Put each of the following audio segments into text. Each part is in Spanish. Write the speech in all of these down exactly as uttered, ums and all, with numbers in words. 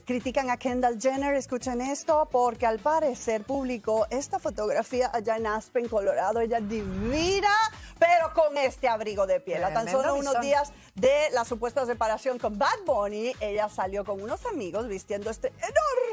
Critican a Kendall Jenner, escuchen esto, porque al parecer publicó esta fotografía allá en Aspen, Colorado. Ella divina, pero con este abrigo de piel. A tan solo unos días de la supuesta separación con Bad Bunny, ella salió con unos amigos vistiendo este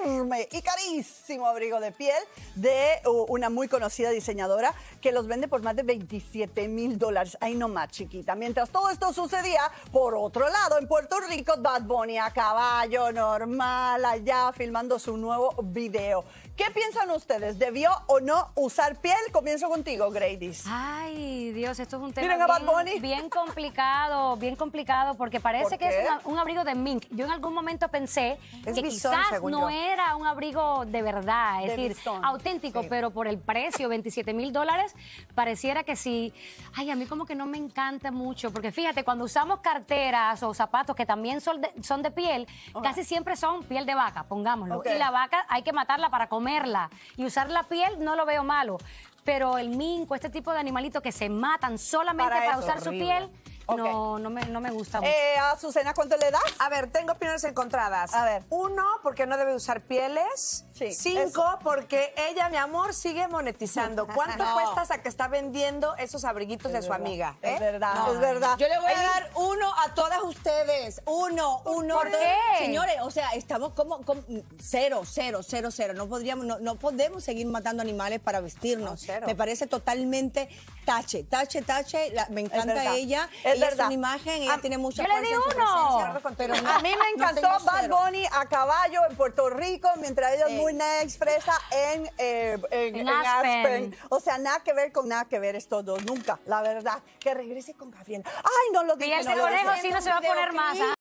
enorme y carísimo abrigo de piel de una muy conocida diseñadora que los vende por más de veintisiete mil dólares. Ay, no más, chiquita. Mientras todo esto sucedía, por otro lado, en Puerto Rico, Bad Bunny a caballo normal, allá filmando su nuevo video. ¿Qué piensan ustedes? ¿Debió o no usar piel? Comienzo contigo, Grady's. Ay, Dios, esto es un tema bien, bien complicado, bien complicado, porque parece ¿Por que es una, un abrigo de mink. Yo en algún momento pensé es que visón, quizás no yo. era un abrigo de verdad, es de decir, visón. auténtico, sí. Pero por el precio, veintisiete mil dólares, pareciera que sí. Ay, a mí como que no me encanta mucho, porque fíjate, cuando usamos carteras o zapatos que también son de, son de piel, okay. casi siempre son piel de vaca, pongámoslo, okay. y la vaca hay que matarla para comerla, y usar la piel no lo veo malo, pero el minco, este tipo de animalitos que se matan solamente para, para usar horrible. su piel, okay. no, no, me, no me gusta mucho. Eh, Azucena, ¿cuánto le das? A ver, tengo opiniones encontradas. A ver. Uno, porque no debe usar pieles. Sí, Cinco, eso. porque ella, mi amor, sigue monetizando. ¿Cuánto no. cuestas a que está vendiendo esos abriguitos es de su verdad. amiga? ¿eh? Es verdad, no. es verdad. Yo le voy a dar uno a todas ustedes. Uno, uno. ¿Por dos. qué? Señores, o sea, estamos como, como cero, cero, cero, cero. No podríamos, no, no podemos seguir matando animales para vestirnos. No, me parece totalmente tache, tache, tache. La, me encanta ella. Es ella verdad. Es una imagen, ella a, tiene mucha fuerza. Yo le di uno. Pero no, a mí me encantó no Bad Bunny a caballo en Puerto Rico, mientras ella es muy Una expresa en, eh, en, en, en Aspen. Aspen. O sea, nada que ver con nada que ver estos dos. Nunca, la verdad. Que regrese con Gafiel. Ay, no lo digo. Y ese conejo sí no se va a poner más. ¿Ah?